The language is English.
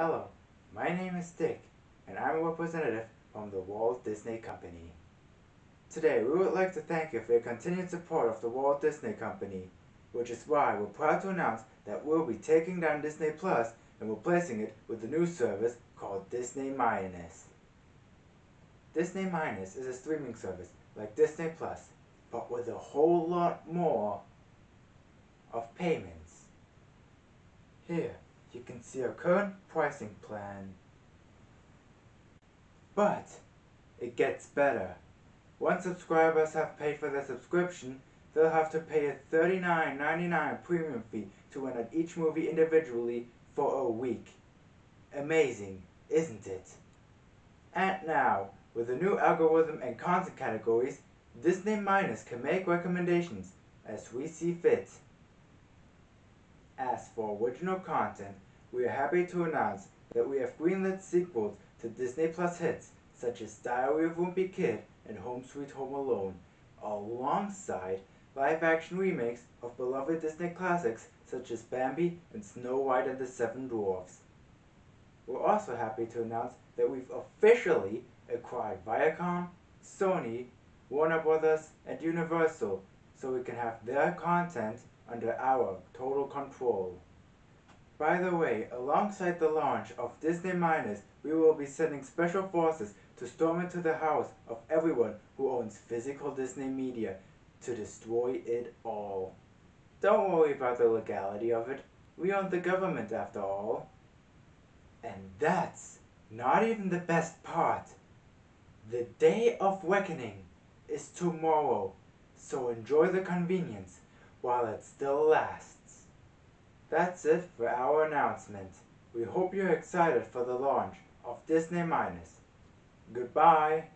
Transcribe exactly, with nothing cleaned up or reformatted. Hello, my name is Dick, and I'm a representative from the Walt Disney Company. Today, we would like to thank you for your continued support of the Walt Disney Company, which is why we're proud to announce that we'll be taking down Disney Plus and replacing it with a new service called Disney Minus. Disney Minus is a streaming service like Disney Plus, but with a whole lot more of payments. Here, you can see our current pricing plan. But it gets better. Once subscribers have paid for their subscription, they'll have to pay a thirty-nine ninety-nine premium fee to rent at each movie individually for a week. Amazing, isn't it? And now, with the new algorithm and content categories, Disney Minus can make recommendations as we see fit. As for original content, we are happy to announce that we have greenlit sequels to Disney Plus hits such as Diary of a Wimpy Kid and Home Sweet Home Alone, alongside live-action remakes of beloved Disney classics such as Bambi and Snow White and the Seven Dwarfs. We're also happy to announce that we've officially acquired Viacom, Sony, Warner Brothers, and Universal, so we can have their content under our total control. By the way, alongside the launch of Disney Minus, we will be sending special forces to storm into the house of everyone who owns physical Disney media to destroy it all. Don't worry about the legality of it. We aren't the government after all. And that's not even the best part. The day of reckoning is tomorrow, so enjoy the convenience while it still lasts. That's it for our announcement. We hope you're excited for the launch of Disney Minus. Goodbye!